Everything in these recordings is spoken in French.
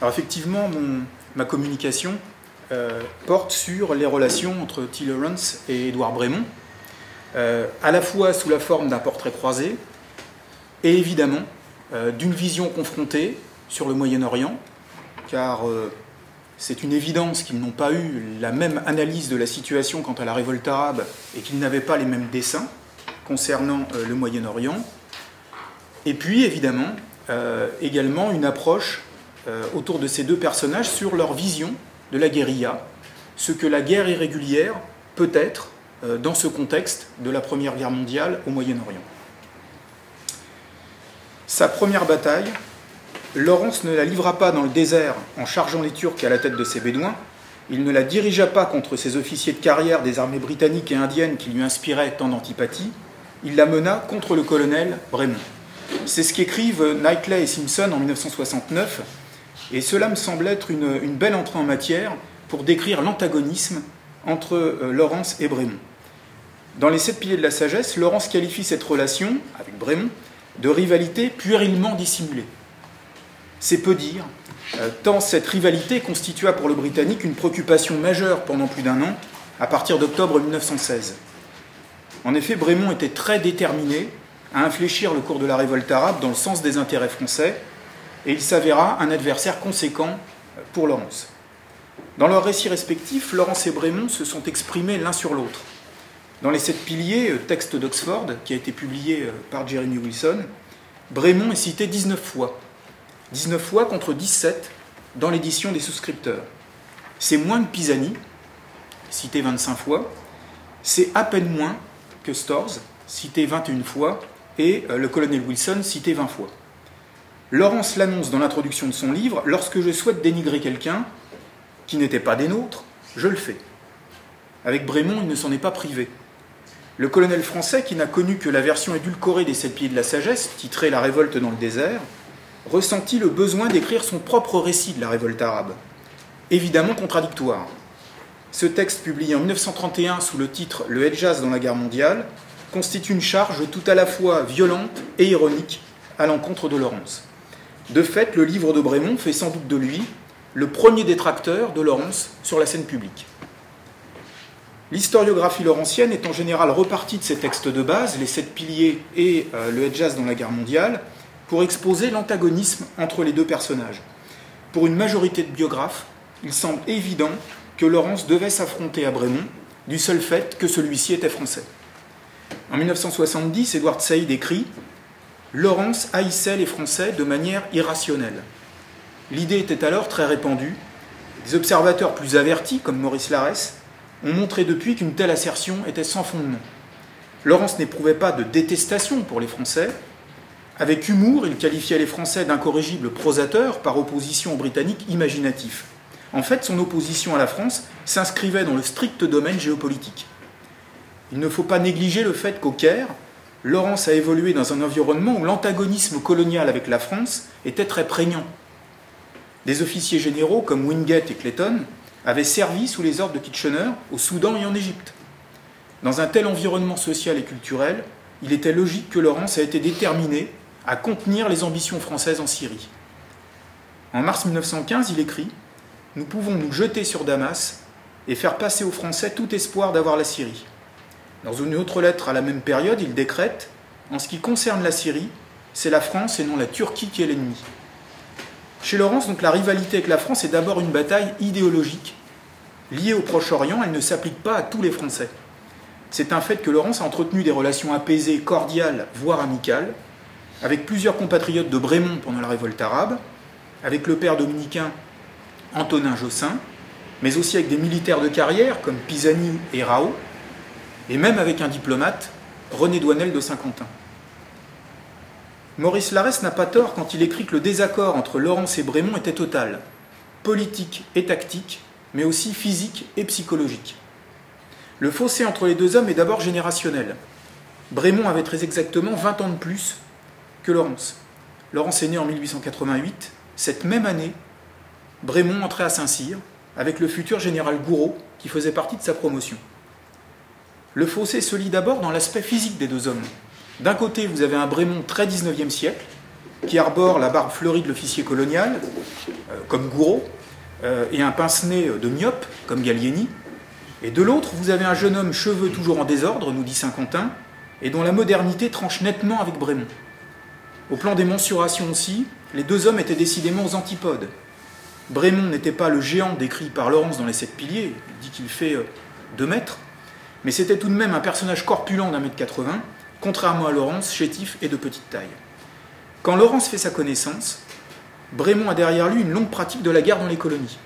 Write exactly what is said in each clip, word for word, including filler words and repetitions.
Alors effectivement, mon, ma communication euh, porte sur les relations entre T. Lawrence et Édouard Brémond, euh, à la fois sous la forme d'un portrait croisé et évidemment euh, d'une vision confrontée sur le Moyen-Orient, car euh, c'est une évidence qu'ils n'ont pas eu la même analyse de la situation quant à la révolte arabe et qu'ils n'avaient pas les mêmes dessins concernant euh, le Moyen-Orient. Et puis évidemment, euh, également une approche euh, autour de ces deux personnages sur leur vision de la guérilla, ce que la guerre irrégulière peut être euh, dans ce contexte de la Première Guerre mondiale au Moyen-Orient. Sa première bataille, Lawrence ne la livra pas dans le désert en chargeant les Turcs à la tête de ses Bédouins, il ne la dirigea pas contre ses officiers de carrière des armées britanniques et indiennes qui lui inspiraient tant d'antipathie, il la mena contre le colonel Brémond. C'est ce qu'écrivent Knightley et Simpson en mille neuf cent soixante-neuf, et cela me semble être une, une belle entrée en matière pour décrire l'antagonisme entre euh, Lawrence et Brémond. Dans Les Sept Piliers de la sagesse, Lawrence qualifie cette relation, avec Brémond, de rivalité puérilement dissimulée. C'est peu dire, euh, tant cette rivalité constitua pour le Britannique une préoccupation majeure pendant plus d'un an, à partir d'octobre mille neuf cent seize. En effet, Brémond était très déterminé à infléchir le cours de la révolte arabe dans le sens des intérêts français, et il s'avéra un adversaire conséquent pour Lawrence. Dans leurs récits respectifs, Lawrence et Brémond se sont exprimés l'un sur l'autre. Dans Les Sept Piliers, texte d'Oxford, qui a été publié par Jeremy Wilson, Brémond est cité dix-neuf fois, dix-neuf fois contre dix-sept dans l'édition des souscripteurs. C'est moins que Pisani, cité vingt-cinq fois, c'est à peine moins que Storz, cité vingt-et-une fois, et le colonel Wilson, cité vingt fois. Lawrence l'annonce dans l'introduction de son livre, « Lorsque je souhaite dénigrer quelqu'un qui n'était pas des nôtres, je le fais ». Avec Brémond, il ne s'en est pas privé. Le colonel français, qui n'a connu que la version édulcorée des Sept Piliers de la sagesse, titrée « La révolte dans le désert », ressentit le besoin d'écrire son propre récit de la révolte arabe, évidemment contradictoire. Ce texte, publié en mille neuf cent trente et un sous le titre « Le Hedjaz dans la guerre mondiale », constitue une charge tout à la fois violente et ironique à l'encontre de Lawrence. De fait, le livre de Brémond fait sans doute de lui le premier détracteur de Lawrence sur la scène publique. L'historiographie lawrencienne est en général repartie de ses textes de base, Les Sept Piliers et euh, Le Hedjaz dans la guerre mondiale, pour exposer l'antagonisme entre les deux personnages. Pour une majorité de biographes, il semble évident que Lawrence devait s'affronter à Brémond du seul fait que celui-ci était français. En mille neuf cent soixante-dix, Edward Said écrit « Lawrence haïssait les Français de manière irrationnelle. L'idée était alors très répandue. Des observateurs plus avertis, comme Maurice Larès, ont montré depuis qu'une telle assertion était sans fondement. Lawrence n'éprouvait pas de détestation pour les Français. Avec humour, il qualifiait les Français d'incorrigibles prosateurs par opposition aux Britanniques imaginatifs. En fait, son opposition à la France s'inscrivait dans le strict domaine géopolitique. » Il ne faut pas négliger le fait qu'au Caire, Lawrence a évolué dans un environnement où l'antagonisme colonial avec la France était très prégnant. Des officiers généraux comme Wingate et Clayton avaient servi sous les ordres de Kitchener au Soudan et en Égypte. Dans un tel environnement social et culturel, il était logique que Lawrence a été déterminé à contenir les ambitions françaises en Syrie. En mars mille neuf cent quinze, il écrit « Nous pouvons nous jeter sur Damas et faire passer aux Français tout espoir d'avoir la Syrie ». Dans une autre lettre à la même période, il décrète « En ce qui concerne la Syrie, c'est la France et non la Turquie qui est l'ennemi ». Chez Lawrence, donc, la rivalité avec la France est d'abord une bataille idéologique. Liée au Proche-Orient, elle ne s'applique pas à tous les Français. C'est un fait que Lawrence a entretenu des relations apaisées, cordiales, voire amicales, avec plusieurs compatriotes de Brémond pendant la révolte arabe, avec le père dominicain Antonin Jaussen, mais aussi avec des militaires de carrière comme Pisani et Rao, et même avec un diplomate, René Doynel de Saint-Quentin. Maurice Larès n'a pas tort quand il écrit que le désaccord entre Lawrence et Brémond était total, politique et tactique, mais aussi physique et psychologique. Le fossé entre les deux hommes est d'abord générationnel. Brémond avait très exactement vingt ans de plus que Lawrence. Lawrence est né en mille huit cent quatre-vingt-huit, cette même année, Brémond entrait à Saint-Cyr avec le futur général Gouraud qui faisait partie de sa promotion. Le fossé se lit d'abord dans l'aspect physique des deux hommes. D'un côté, vous avez un Brémond très dix-neuvième siècle, qui arbore la barbe fleurie de l'officier colonial, euh, comme Gouraud, euh, et un pince-nez de myope, comme Gallieni. Et de l'autre, vous avez un jeune homme cheveux toujours en désordre, nous dit Saint-Quentin, et dont la modernité tranche nettement avec Brémond. Au plan des mensurations aussi, les deux hommes étaient décidément aux antipodes. Brémond n'était pas le géant décrit par Lawrence dans Les Sept Piliers, il dit qu'il fait euh, deux mètres, mais c'était tout de même un personnage corpulent d'un mètre quatre-vingts, contrairement à Lawrence, chétif et de petite taille. Quand Lawrence fait sa connaissance, Brémond a derrière lui une longue pratique de la guerre dans les colonies.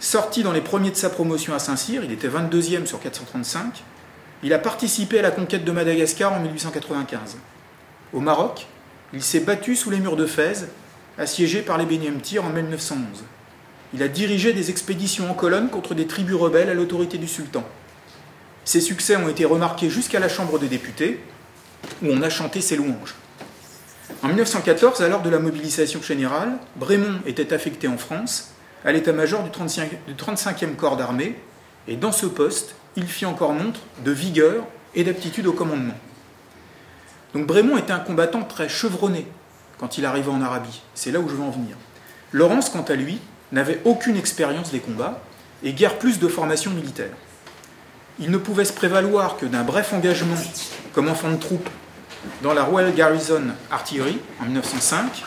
Sorti dans les premiers de sa promotion à Saint-Cyr, il était vingt-deuxième sur quatre cent trente-cinq, il a participé à la conquête de Madagascar en mille huit cent quatre-vingt-quinze. Au Maroc, il s'est battu sous les murs de Fès, assiégé par les Beni Amtir en mille neuf cent onze. Il a dirigé des expéditions en colonne contre des tribus rebelles à l'autorité du sultan. Ses succès ont été remarqués jusqu'à la Chambre des députés, où on a chanté ses louanges. En mille neuf cent quatorze, à l'heure de la mobilisation générale, Brémond était affecté en France, à l'état-major du trente-cinquième corps d'armée, et dans ce poste, il fit encore montre de vigueur et d'aptitude au commandement. Donc Brémond était un combattant très chevronné quand il arrivait en Arabie, c'est là où je veux en venir. Lawrence, quant à lui, n'avait aucune expérience des combats, et guère plus de formation militaire. Il ne pouvait se prévaloir que d'un bref engagement comme enfant de troupe dans la Royal Garrison Artillery en mille neuf cent cinq,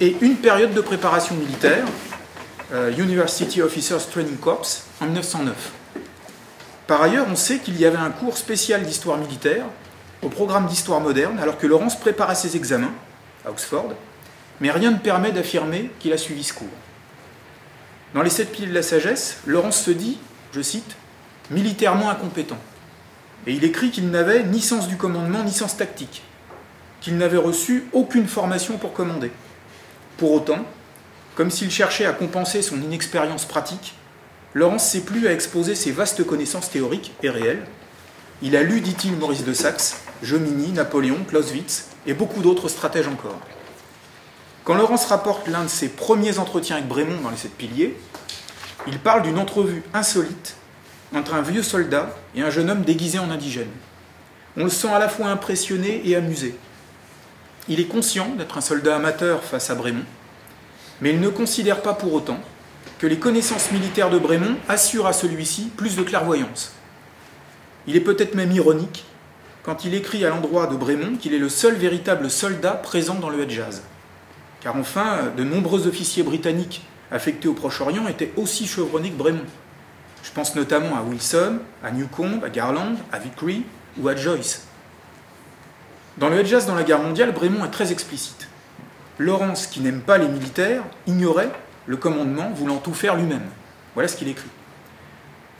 et une période de préparation militaire, euh, University Officers Training Corps, en mille neuf cent neuf. Par ailleurs, on sait qu'il y avait un cours spécial d'histoire militaire au programme d'histoire moderne, alors que Lawrence préparait ses examens à Oxford, mais rien ne permet d'affirmer qu'il a suivi ce cours. Dans Les Sept Piliers de la sagesse, Lawrence se dit, je cite, « militairement incompétent ». Et il écrit qu'il n'avait ni sens du commandement, ni sens tactique, qu'il n'avait reçu aucune formation pour commander. Pour autant, comme s'il cherchait à compenser son inexpérience pratique, Lawrence s'est plu à exposer ses vastes connaissances théoriques et réelles. Il a lu, dit-il, Maurice de Saxe, Jomini, Napoléon, Clausewitz et beaucoup d'autres stratèges encore. Quand Lawrence rapporte l'un de ses premiers entretiens avec Brémond dans Les Sept Piliers, il parle d'une entrevue insolite entre un vieux soldat et un jeune homme déguisé en indigène. On le sent à la fois impressionné et amusé. Il est conscient d'être un soldat amateur face à Brémond, mais il ne considère pas pour autant que les connaissances militaires de Brémond assurent à celui-ci plus de clairvoyance. Il est peut-être même ironique quand il écrit à l'endroit de Brémond qu'il est le seul véritable soldat présent dans le Hedjaz. Car enfin, de nombreux officiers britanniques affectés au Proche-Orient étaient aussi chevronnés que Brémond. Je pense notamment à Wilson, à Newcombe, à Garland, à Vickery ou à Joyce. Dans Le Hedjaz dans la guerre mondiale, Brémond est très explicite. Lawrence, qui n'aime pas les militaires, ignorait le commandement, voulant tout faire lui-même. Voilà ce qu'il écrit.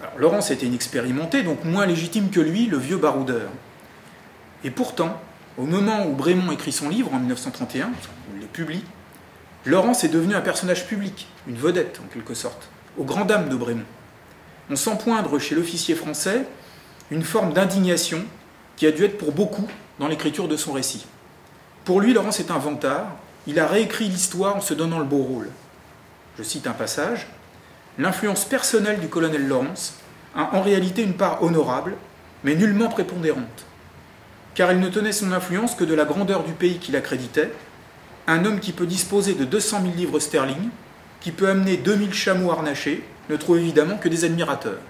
Alors, Lawrence était inexpérimenté, donc moins légitime que lui, le vieux baroudeur. Et pourtant, au moment où Brémond écrit son livre, en mille neuf cent trente et un, il le publie, Lawrence est devenu un personnage public, une vedette en quelque sorte, aux grandes dames de Brémond. On sent poindre chez l'officier français une forme d'indignation qui a dû être pour beaucoup dans l'écriture de son récit. Pour lui, Lawrence est un vantard, il a réécrit l'histoire en se donnant le beau rôle. Je cite un passage, « L'influence personnelle du colonel Lawrence a en réalité une part honorable, mais nullement prépondérante, car il ne tenait son influence que de la grandeur du pays qu'il accréditait, un homme qui peut disposer de deux cent mille livres sterling, qui peut amener deux mille chameaux harnachés, ne trouve évidemment que des admirateurs. »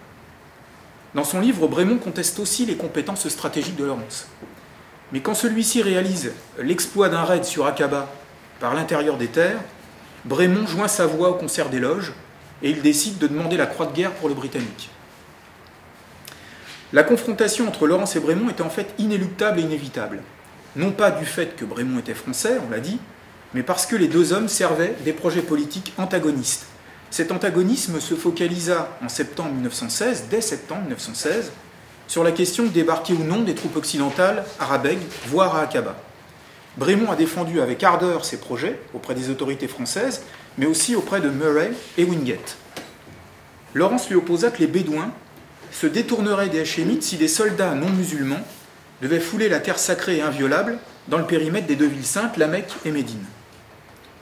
Dans son livre, Brémond conteste aussi les compétences stratégiques de Lawrence. Mais quand celui-ci réalise l'exploit d'un raid sur Aqaba par l'intérieur des terres, Brémond joint sa voix au concert d'éloges et il décide de demander la croix de guerre pour le Britannique. La confrontation entre Lawrence et Brémond était en fait inéluctable et inévitable. Non pas du fait que Brémond était français, on l'a dit, mais parce que les deux hommes servaient des projets politiques antagonistes. Cet antagonisme se focalisa en septembre mille neuf cent seize, dès septembre mille neuf cent seize, sur la question de débarquer ou non des troupes occidentales à Rabeg, voire à Aqaba. Brémond a défendu avec ardeur ses projets auprès des autorités françaises, mais aussi auprès de Murray et Wingate. Lawrence lui opposa que les Bédouins se détourneraient des Hachémites si des soldats non musulmans devaient fouler la terre sacrée et inviolable dans le périmètre des deux villes saintes, La Mecque et Médine.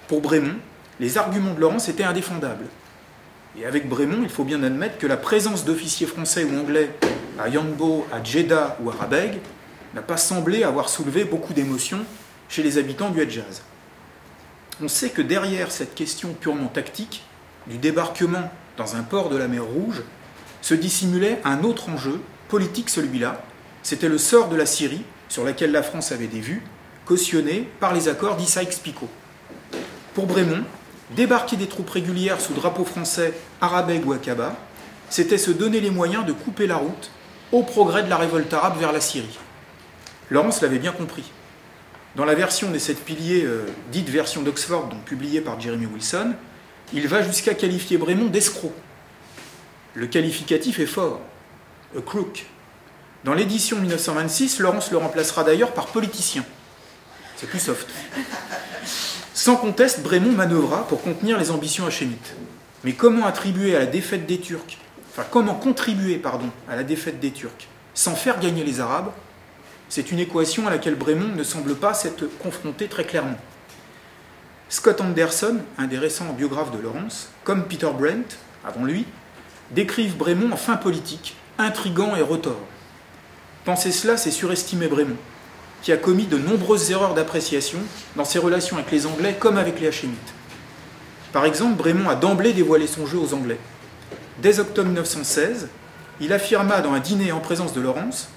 Pour Brémond, les arguments de Lawrence étaient indéfendables. Et avec Brémond, il faut bien admettre que la présence d'officiers français ou anglais à Yanbo, à Jeddah ou à Rabeg n'a pas semblé avoir soulevé beaucoup d'émotions chez les habitants du Hedjaz. On sait que derrière cette question purement tactique, du débarquement dans un port de la mer Rouge, se dissimulait un autre enjeu, politique celui-là, c'était le sort de la Syrie, sur laquelle la France avait des vues, cautionnée par les accords d'Issaïx-Picot. Pour Brémond, débarquer des troupes régulières sous drapeau français à Rabeg ou à Aqaba, c'était se donner les moyens de couper la route au progrès de la révolte arabe vers la Syrie. Lawrence l'avait bien compris. Dans la version des sept piliers, euh, dite version d'Oxford, donc publiée par Jeremy Wilson, il va jusqu'à qualifier Brémond d'escroc. Le qualificatif est fort, a crook. Dans l'édition mille neuf cent vingt-six, Lawrence le remplacera d'ailleurs par politicien. C'est plus soft. Sans conteste, Brémond manœuvra pour contenir les ambitions hachémites. Mais comment attribuer à la défaite des Turcs, enfin comment contribuer, pardon, à la défaite des Turcs sans faire gagner les Arabes, c'est une équation à laquelle Brémond ne semble pas s'être confronté très clairement. Scott Anderson, un des récents biographes de Lawrence, comme Peter Brent, avant lui, décrivent Brémond en fin politique, intrigant et retors. Penser cela, c'est surestimer Brémond, qui a commis de nombreuses erreurs d'appréciation dans ses relations avec les Anglais comme avec les Hachémites. Par exemple, Brémond a d'emblée dévoilé son jeu aux Anglais. Dès octobre mille neuf cent seize, il affirma dans un dîner en présence de Lawrence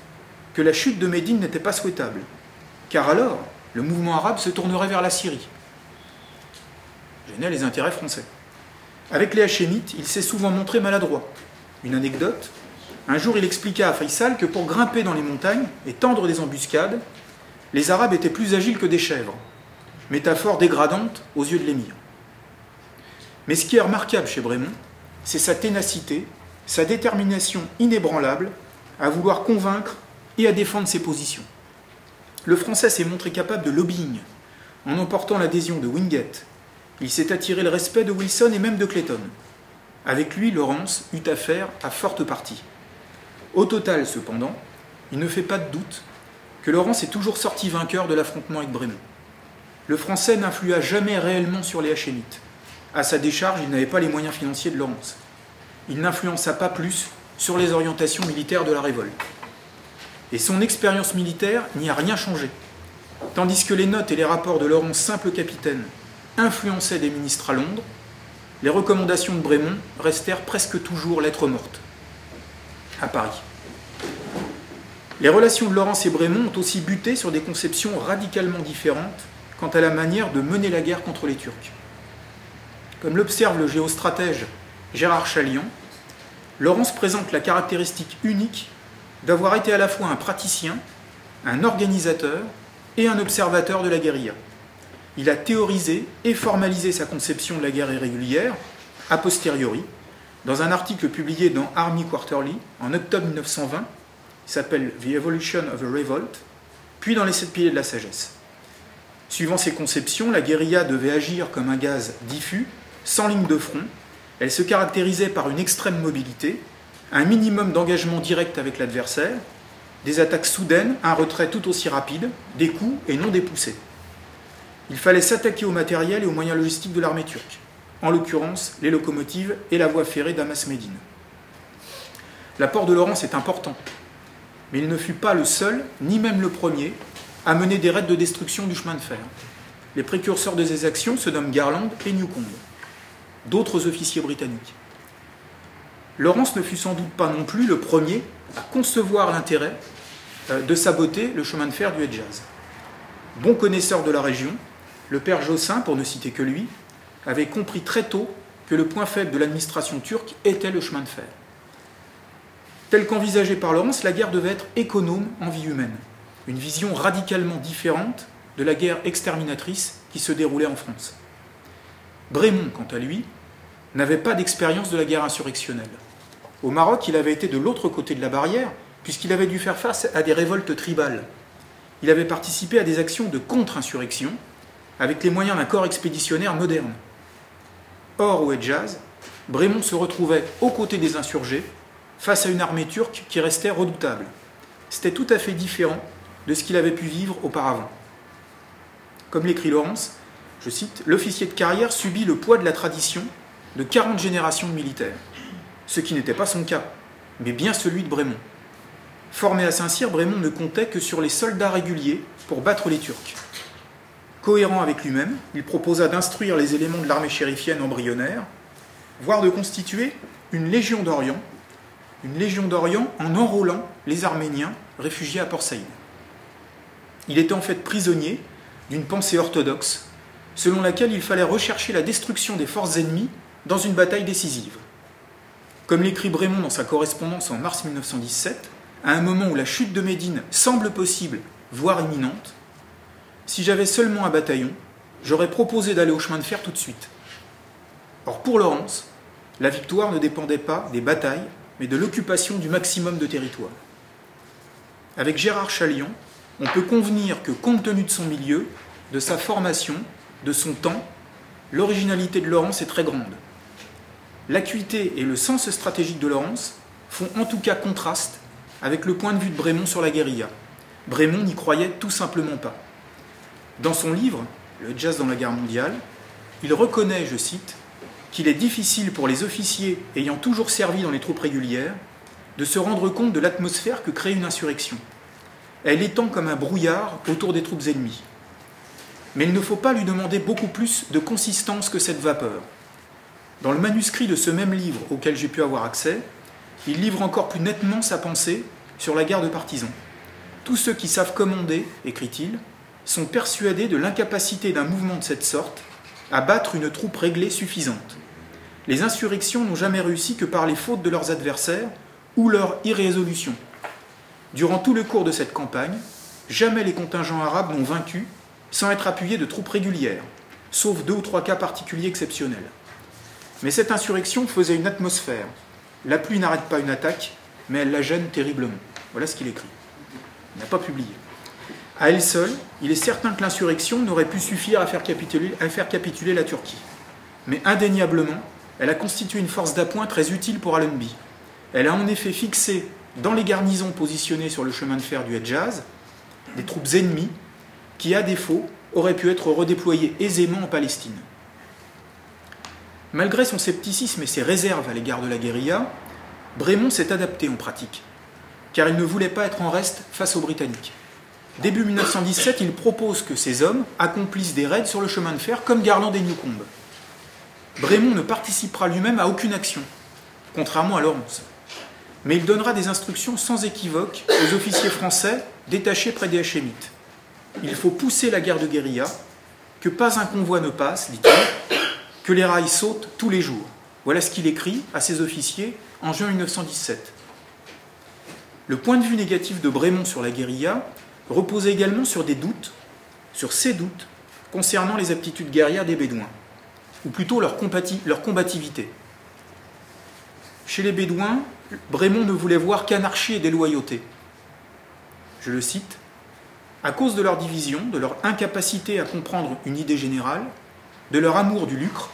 que la chute de Médine n'était pas souhaitable, car alors, le mouvement arabe se tournerait vers la Syrie. Gênait les intérêts français. Avec les Hachémites, il s'est souvent montré maladroit. Une anecdote, un jour il expliqua à Faisal que pour grimper dans les montagnes et tendre des embuscades, les Arabes étaient plus agiles que des chèvres, métaphore dégradante aux yeux de l'émir. Mais ce qui est remarquable chez Brémond, c'est sa ténacité, sa détermination inébranlable à vouloir convaincre et à défendre ses positions. Le Français s'est montré capable de lobbying, en emportant l'adhésion de Wingate. Il s'est attiré le respect de Wilson et même de Clayton. Avec lui, Lawrence eut affaire à forte partie. Au total, cependant, il ne fait pas de doute que Lawrence est toujours sorti vainqueur de l'affrontement avec Brémond. Le Français n'influa jamais réellement sur les Hachémites. À sa décharge, il n'avait pas les moyens financiers de Lawrence. Il n'influença pas plus sur les orientations militaires de la révolte. Et son expérience militaire n'y a rien changé. Tandis que les notes et les rapports de Lawrence simple capitaine influençaient des ministres à Londres, les recommandations de Brémond restèrent presque toujours lettre morte, à Paris. Les relations de Lawrence et Brémond ont aussi buté sur des conceptions radicalement différentes quant à la manière de mener la guerre contre les Turcs. Comme l'observe le géostratège Gérard Chaliand, Lawrence présente la caractéristique unique d'avoir été à la fois un praticien, un organisateur et un observateur de la guérilla. Il a théorisé et formalisé sa conception de la guerre irrégulière, a posteriori, dans un article publié dans Army Quarterly en octobre mille neuf cent vingt, qui s'appelle « The Evolution of a Revolt », puis dans « Les Sept Piliers de la sagesse ». Suivant ses conceptions, la guérilla devait agir comme un gaz diffus, sans ligne de front. Elle se caractérisait par une extrême mobilité, un minimum d'engagement direct avec l'adversaire, des attaques soudaines, un retrait tout aussi rapide, des coups et non des poussées. Il fallait s'attaquer au matériel et aux moyens logistiques de l'armée turque, en l'occurrence les locomotives et la voie ferrée d'Amas-Médine. L'apport de Lawrence est important, mais il ne fut pas le seul, ni même le premier, à mener des raids de destruction du chemin de fer. Les précurseurs de ces actions se nomment Garland et Newcombe, d'autres officiers britanniques. Lawrence ne fut sans doute pas non plus le premier à concevoir l'intérêt de saboter le chemin de fer du Hedjaz. Bon connaisseur de la région, le père Jaussen, pour ne citer que lui, avait compris très tôt que le point faible de l'administration turque était le chemin de fer. Tel qu'envisagé par Lawrence, la guerre devait être économe en vie humaine, une vision radicalement différente de la guerre exterminatrice qui se déroulait en France. Brémond, quant à lui, n'avait pas d'expérience de la guerre insurrectionnelle. Au Maroc, il avait été de l'autre côté de la barrière, puisqu'il avait dû faire face à des révoltes tribales. Il avait participé à des actions de contre-insurrection, avec les moyens d'un corps expéditionnaire moderne. Or, au Hedjaz, Brémond se retrouvait aux côtés des insurgés, face à une armée turque qui restait redoutable. C'était tout à fait différent de ce qu'il avait pu vivre auparavant. Comme l'écrit Lawrence, je cite, « L'officier de carrière subit le poids de la tradition de quarante générations de militaires », ce qui n'était pas son cas, mais bien celui de Brémond. Formé à Saint-Cyr, Brémond ne comptait que sur les soldats réguliers pour battre les Turcs. Cohérent avec lui-même, il proposa d'instruire les éléments de l'armée chérifienne embryonnaire, voire de constituer une Légion d'Orient, une Légion d'Orient en enrôlant les Arméniens réfugiés à Port Saïd. Il était en fait prisonnier d'une pensée orthodoxe, selon laquelle il fallait rechercher la destruction des forces ennemies dans une bataille décisive. Comme l'écrit Brémond dans sa correspondance en mars mille neuf cent dix-sept, à un moment où la chute de Médine semble possible, voire imminente, si j'avais seulement un bataillon, j'aurais proposé d'aller au chemin de fer tout de suite. Or pour Lawrence, la victoire ne dépendait pas des batailles, mais de l'occupation du maximum de territoire. Avec Gérard Chaliand, on peut convenir que compte tenu de son milieu, de sa formation, de son temps, l'originalité de Lawrence est très grande. L'acuité et le sens stratégique de Lawrence font en tout cas contraste avec le point de vue de Brémond sur la guérilla. Brémond n'y croyait tout simplement pas. Dans son livre, Le Hedjaz dans la guerre mondiale, il reconnaît, je cite, qu'il est difficile pour les officiers ayant toujours servi dans les troupes régulières de se rendre compte de l'atmosphère que crée une insurrection. Elle étend comme un brouillard autour des troupes ennemies. Mais il ne faut pas lui demander beaucoup plus de consistance que cette vapeur. Dans le manuscrit de ce même livre auquel j'ai pu avoir accès, il livre encore plus nettement sa pensée sur la guerre de partisans. Tous ceux qui savent commander, écrit-il, sont persuadés de l'incapacité d'un mouvement de cette sorte à battre une troupe réglée suffisante. Les insurrections n'ont jamais réussi que par les fautes de leurs adversaires ou leur irrésolution. Durant tout le cours de cette campagne, jamais les contingents arabes n'ont vaincu sans être appuyés de troupes régulières, sauf deux ou trois cas particuliers exceptionnels. Mais cette insurrection faisait une atmosphère. La pluie n'arrête pas une attaque, mais elle la gêne terriblement. Voilà ce qu'il écrit. Il n'a pas publié. À elle seule, il est certain que l'insurrection n'aurait pu suffire à faire, capituler, à faire capituler la Turquie. Mais indéniablement, elle a constitué une force d'appoint très utile pour Allenby. Elle a en effet fixé, dans les garnisons positionnées sur le chemin de fer du Hedjaz, des troupes ennemies qui, à défaut, auraient pu être redéployées aisément en Palestine. Malgré son scepticisme et ses réserves à l'égard de la guérilla, Brémond s'est adapté en pratique, car il ne voulait pas être en reste face aux Britanniques. Début mille neuf cent dix-sept, il propose que ces hommes accomplissent des raids sur le chemin de fer comme Garland et Newcombe. Brémond ne participera lui-même à aucune action, contrairement à Lawrence. Mais il donnera des instructions sans équivoque aux officiers français détachés près des Hachémites. Il faut pousser la guerre de guérilla, que pas un convoi ne passe, dit-il, que les rails sautent tous les jours. Voilà ce qu'il écrit à ses officiers en juin mille neuf cent dix-sept. Le point de vue négatif de Brémond sur la guérilla reposait également sur des doutes, sur ses doutes, concernant les aptitudes guerrières des Bédouins, ou plutôt leur, leur combativité. Chez les Bédouins, Brémond ne voulait voir qu'anarchie et déloyauté. Je le cite, « À cause de leur division, de leur incapacité à comprendre une idée générale, de leur amour du lucre,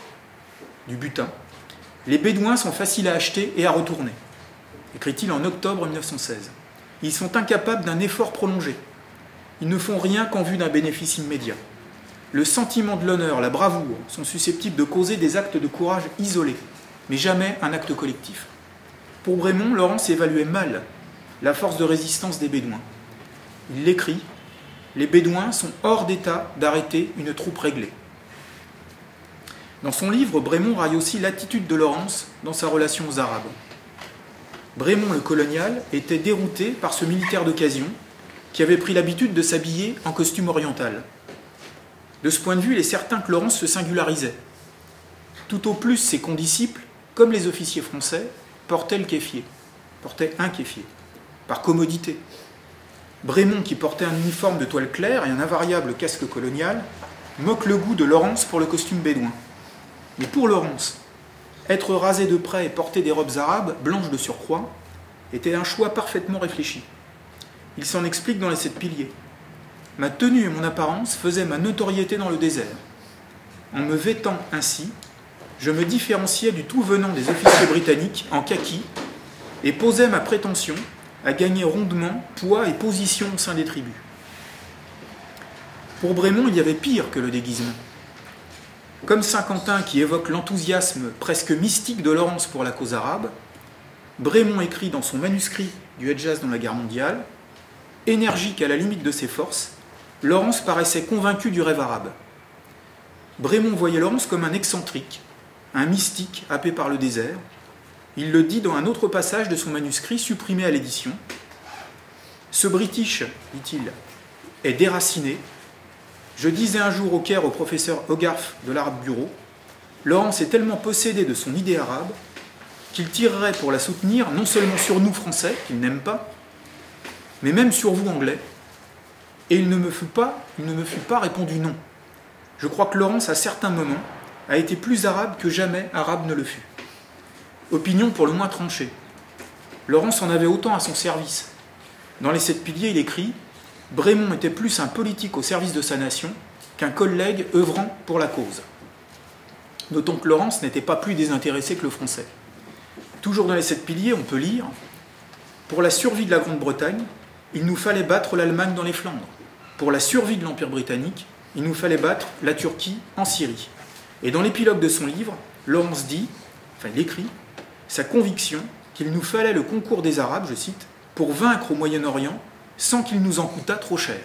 du butin, les Bédouins sont faciles à acheter et à retourner », écrit-il en octobre mille neuf cent seize. « Ils sont incapables d'un effort prolongé. » Ils ne font rien qu'en vue d'un bénéfice immédiat. Le sentiment de l'honneur, la bravoure, sont susceptibles de causer des actes de courage isolés, mais jamais un acte collectif. Pour Brémond, Lawrence évaluait mal la force de résistance des Bédouins. Il l'écrit « Les Bédouins sont hors d'état d'arrêter une troupe réglée ». Dans son livre, Brémond raille aussi l'attitude de Lawrence dans sa relation aux Arabes. Brémond, le colonial, était dérouté par ce militaire d'occasion, qui avait pris l'habitude de s'habiller en costume oriental. De ce point de vue, il est certain que Lawrence se singularisait. Tout au plus, ses condisciples, comme les officiers français, portaient le kéfier, portaient un kéfier, par commodité. Brémond, qui portait un uniforme de toile claire et un invariable casque colonial, moque le goût de Lawrence pour le costume bédouin. Mais pour Lawrence, être rasé de près et porter des robes arabes, blanches de surcroît, était un choix parfaitement réfléchi. Il s'en explique dans Les Sept Piliers. « Ma tenue et mon apparence faisaient ma notoriété dans le désert. En me vêtant ainsi, je me différenciais du tout venant des officiers britanniques en kaki et posais ma prétention à gagner rondement poids et position au sein des tribus. » Pour Brémond, il y avait pire que le déguisement. Comme Saint-Quentin qui évoque l'enthousiasme presque mystique de Lawrence pour la cause arabe, Brémond écrit dans son manuscrit du Hedjaz dans la guerre mondiale, énergique à la limite de ses forces, Lawrence paraissait convaincu du rêve arabe. Brémond voyait Lawrence comme un excentrique, un mystique happé par le désert. Il le dit dans un autre passage de son manuscrit supprimé à l'édition. « Ce British, dit-il, est déraciné. Je disais un jour au Caire au professeur Hogarth de l'Arabe Bureau, Lawrence est tellement possédé de son idée arabe qu'il tirerait pour la soutenir non seulement sur nous Français, qu'il n'aime pas, mais même sur vous Anglais. Et il ne me fut pas, il ne me fut pas répondu non. Je crois que Lawrence, à certains moments, a été plus arabe que jamais arabe ne le fut. Opinion pour le moins tranchée. Lawrence en avait autant à son service. Dans Les Sept Piliers, il écrit « Brémond était plus un politique au service de sa nation qu'un collègue œuvrant pour la cause. » Notons que Lawrence n'était pas plus désintéressé que le Français. Toujours dans Les Sept Piliers, on peut lire « Pour la survie de la Grande-Bretagne, il nous fallait battre l'Allemagne dans les Flandres. Pour la survie de l'Empire britannique, il nous fallait battre la Turquie en Syrie. » Et dans l'épilogue de son livre, Lawrence dit, enfin il écrit, sa conviction qu'il nous fallait le concours des Arabes, je cite, pour vaincre au Moyen-Orient sans qu'il nous en coûtât trop cher.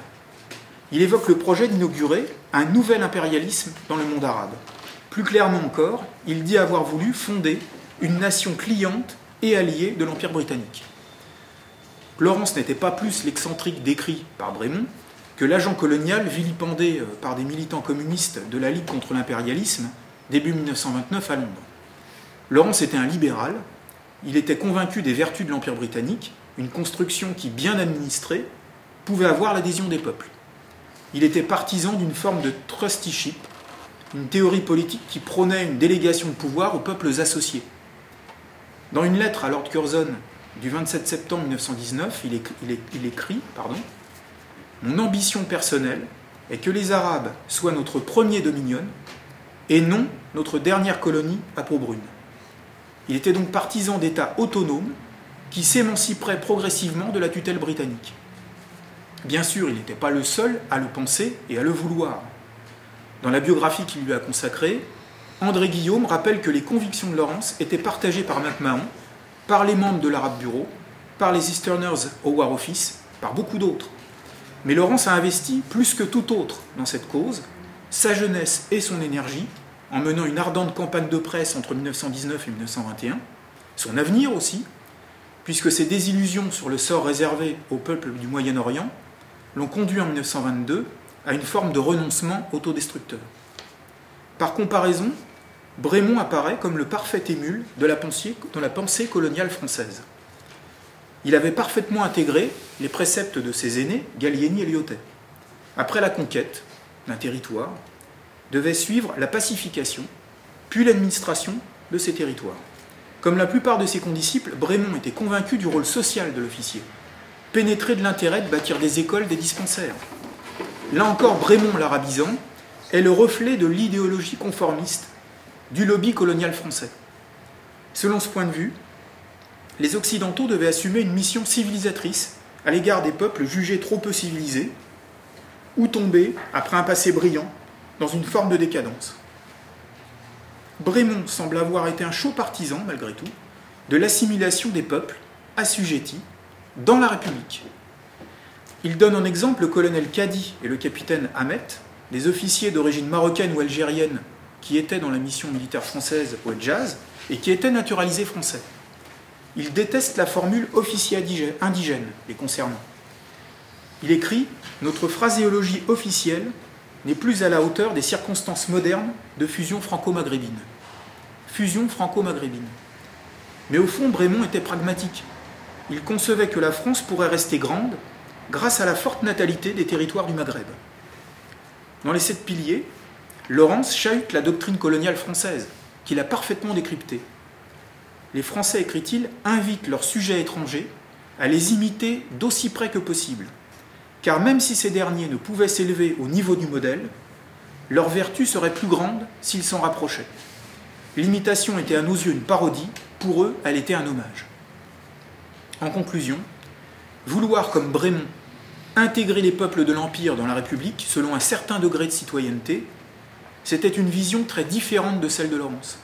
Il évoque le projet d'inaugurer un nouvel impérialisme dans le monde arabe. Plus clairement encore, il dit avoir voulu fonder une nation cliente et alliée de l'Empire britannique. Lawrence n'était pas plus l'excentrique décrit par Brémond que l'agent colonial vilipendé par des militants communistes de la Ligue contre l'impérialisme début mille neuf cent vingt-neuf à Londres. Lawrence était un libéral, il était convaincu des vertus de l'Empire britannique, une construction qui, bien administrée, pouvait avoir l'adhésion des peuples. Il était partisan d'une forme de trusteeship, une théorie politique qui prônait une délégation de pouvoir aux peuples associés. Dans une lettre à Lord Curzon du vingt-sept septembre mille neuf cent dix-neuf, il, écrit, il, il écrit pardon, « Mon ambition personnelle est que les Arabes soient notre premier dominion et non notre dernière colonie à peau brune. » Il était donc partisan d'États autonomes qui s'émanciperaient progressivement de la tutelle britannique. Bien sûr, il n'était pas le seul à le penser et à le vouloir. Dans la biographie qu'il lui a consacrée, André Guillaume rappelle que les convictions de Lawrence étaient partagées par MacMahon, par les membres de l'Arabe Bureau, par les Easterners au War Office, par beaucoup d'autres. Mais Lawrence a investi, plus que tout autre, dans cette cause, sa jeunesse et son énergie, en menant une ardente campagne de presse entre mille neuf cent dix-neuf et mille neuf cent vingt et un, son avenir aussi, puisque ses désillusions sur le sort réservé au peuple du Moyen-Orient l'ont conduit en mille neuf cent vingt-deux à une forme de renoncement autodestructeur. Par comparaison, Brémond apparaît comme le parfait émule de la pensée, de la pensée coloniale française. Il avait parfaitement intégré les préceptes de ses aînés, Gallieni et Lyotet. Après la conquête d'un territoire, devait suivre la pacification, puis l'administration de ces territoires. Comme la plupart de ses condisciples, Brémond était convaincu du rôle social de l'officier, pénétré de l'intérêt de bâtir des écoles, des dispensaires. Là encore, Brémond, l'arabisant, est le reflet de l'idéologie conformiste du lobby colonial français. Selon ce point de vue, les Occidentaux devaient assumer une mission civilisatrice à l'égard des peuples jugés trop peu civilisés ou tombés, après un passé brillant, dans une forme de décadence. Brémond semble avoir été un chaud partisan, malgré tout, de l'assimilation des peuples assujettis dans la République. Il donne en exemple le colonel Kadi et le capitaine Ahmet, des officiers d'origine marocaine ou algérienne qui étaient dans la mission militaire française au Hedjaz et qui étaient naturalisés français. Il déteste la formule « officier indigène » les concernant. Il écrit « Notre phraséologie officielle n'est plus à la hauteur des circonstances modernes de fusion franco-maghrébine. » Fusion franco-maghrébine. Mais au fond, Brémond était pragmatique. Il concevait que la France pourrait rester grande grâce à la forte natalité des territoires du Maghreb. Dans Les Sept Piliers, Lawrence chahute la doctrine coloniale française, qu'il a parfaitement décryptée. Les Français, écrit-il, invitent leurs sujets étrangers à les imiter d'aussi près que possible. Car même si ces derniers ne pouvaient s'élever au niveau du modèle, leur vertu serait plus grande s'ils s'en rapprochaient. L'imitation était à nos yeux une parodie, pour eux, elle était un hommage. En conclusion, vouloir comme Brémond intégrer les peuples de l'Empire dans la République selon un certain degré de citoyenneté, c'était une vision très différente de celle de Lawrence.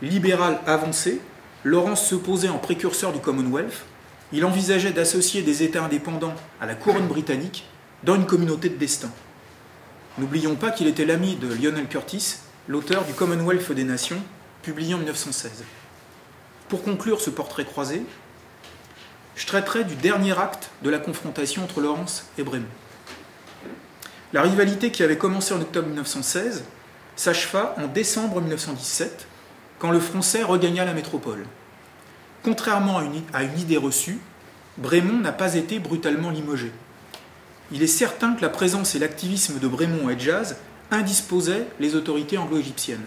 Libéral avancé, Lawrence se posait en précurseur du Commonwealth. Il envisageait d'associer des États indépendants à la couronne britannique dans une communauté de destin. N'oublions pas qu'il était l'ami de Lionel Curtis, l'auteur du Commonwealth des Nations, publié en mille neuf cent seize. Pour conclure ce portrait croisé, je traiterai du dernier acte de la confrontation entre Lawrence et Brémond. La rivalité qui avait commencé en octobre mille neuf cent seize s'acheva en décembre mille neuf cent dix-sept, quand le Français regagna la métropole. Contrairement à une, à une idée reçue, Brémond n'a pas été brutalement limogé. Il est certain que la présence et l'activisme de Brémond au Hedjaz indisposaient les autorités anglo-égyptiennes,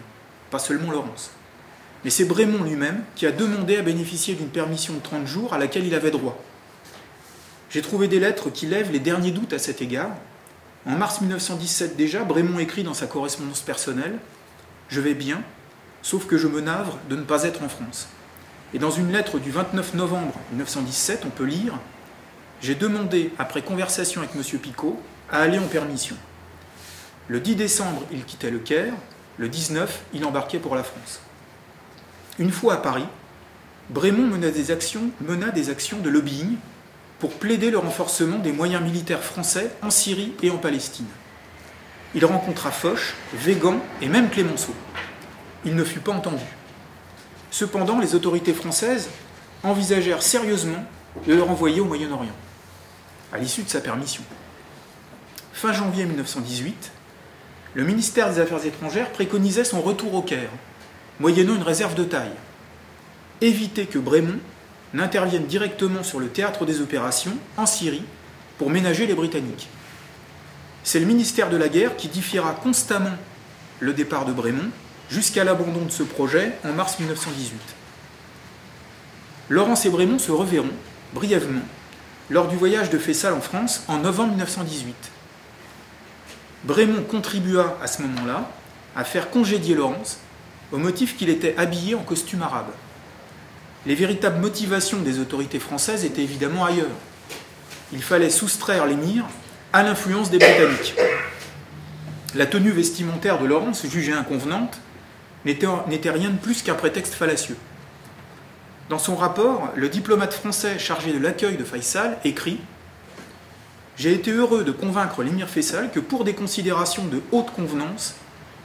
pas seulement Lawrence. Mais c'est Brémond lui-même qui a demandé à bénéficier d'une permission de trente jours à laquelle il avait droit. J'ai trouvé des lettres qui lèvent les derniers doutes à cet égard. En mars mille neuf cent dix-sept déjà, Brémond écrit dans sa correspondance personnelle « Je vais bien, sauf que je me navre de ne pas être en France ». Et dans une lettre du vingt-neuf novembre mille neuf cent dix-sept, on peut lire « J'ai demandé, après conversation avec M. Picot, à aller en permission. Le dix décembre, il quittait le Caire. Le dix-neuf, il embarquait pour la France. » Une fois à Paris, Brémond mena des actions, mena des actions de lobbying pour plaider le renforcement des moyens militaires français en Syrie et en Palestine. Il rencontra Foch, Végan et même Clémenceau. Il ne fut pas entendu. Cependant, les autorités françaises envisagèrent sérieusement de le renvoyer au Moyen-Orient, à l'issue de sa permission. Fin janvier mille neuf cent dix-huit, le ministère des Affaires étrangères préconisait son retour au Caire, moyennant une réserve de taille. Éviter que Brémond n'intervienne directement sur le théâtre des opérations, en Syrie, pour ménager les Britanniques. C'est le ministère de la Guerre qui diffiera constamment le départ de Brémond, jusqu'à l'abandon de ce projet en mars mille neuf cent dix-huit. Lawrence et Brémond se reverront, brièvement, lors du voyage de Faisal en France en novembre mille neuf cent dix-huit. Brémond contribua à ce moment-là à faire congédier Lawrence au motif qu'il était habillé en costume arabe. Les véritables motivations des autorités françaises étaient évidemment ailleurs. Il fallait soustraire l'émir à l'influence des Britanniques. La tenue vestimentaire de Lawrence, jugée inconvenante, n'était rien de plus qu'un prétexte fallacieux. Dans son rapport, le diplomate français chargé de l'accueil de Faisal écrit « J'ai été heureux de convaincre l'émir Faisal que pour des considérations de haute convenance,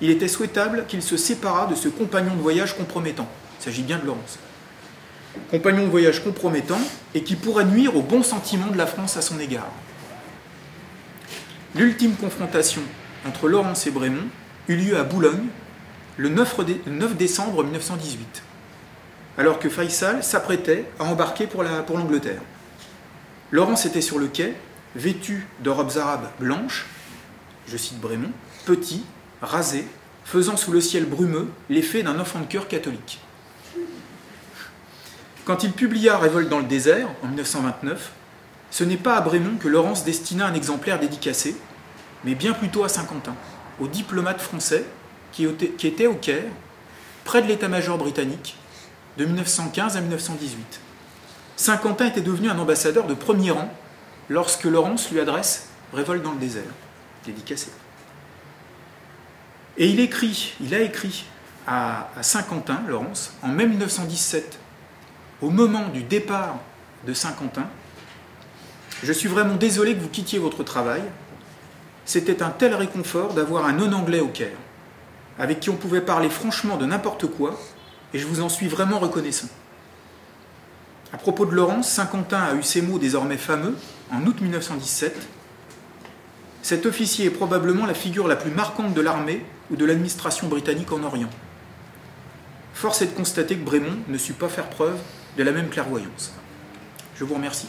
il était souhaitable qu'il se séparât de ce compagnon de voyage compromettant. » Il s'agit bien de Lawrence. Compagnon de voyage compromettant et qui pourrait nuire au bon sentiment de la France à son égard. L'ultime confrontation entre Lawrence et Brémond eut lieu à Boulogne, le neuf décembre mille neuf cent dix-huit, alors que Faisal s'apprêtait à embarquer pour la, pour l'Angleterre. Lawrence était sur le quai, vêtu de robes arabes blanches, je cite Brémond, petit, rasé, faisant sous le ciel brumeux l'effet d'un enfant de cœur catholique. Quand il publia « Révolte dans le désert » en mille neuf cent vingt-neuf, ce n'est pas à Brémond que Lawrence destina un exemplaire dédicacé, mais bien plutôt à Saint-Quentin, aux diplomates français qui étaient au Caire, près de l'état-major britannique, de mille neuf cent quinze à mille neuf cent dix-huit. Saint-Quentin était devenu un ambassadeur de premier rang lorsque Lawrence lui adresse « Révolte dans le désert », dédicacé. Et il, écrit, il a écrit à, à Saint-Quentin, Lawrence, en mai mille neuf cent dix-sept, au moment du départ de Saint-Quentin, « Je suis vraiment désolé que vous quittiez votre travail. C'était un tel réconfort d'avoir un non-anglais au Caire, avec qui on pouvait parler franchement de n'importe quoi, et je vous en suis vraiment reconnaissant. » À propos de Lawrence, Saint-Quentin a eu ces mots désormais fameux, en août mille neuf cent dix-sept. « Cet officier est probablement la figure la plus marquante de l'armée ou de l'administration britannique en Orient. Force est de constater que Brémond ne sut pas faire preuve de la même clairvoyance. » Je vous remercie.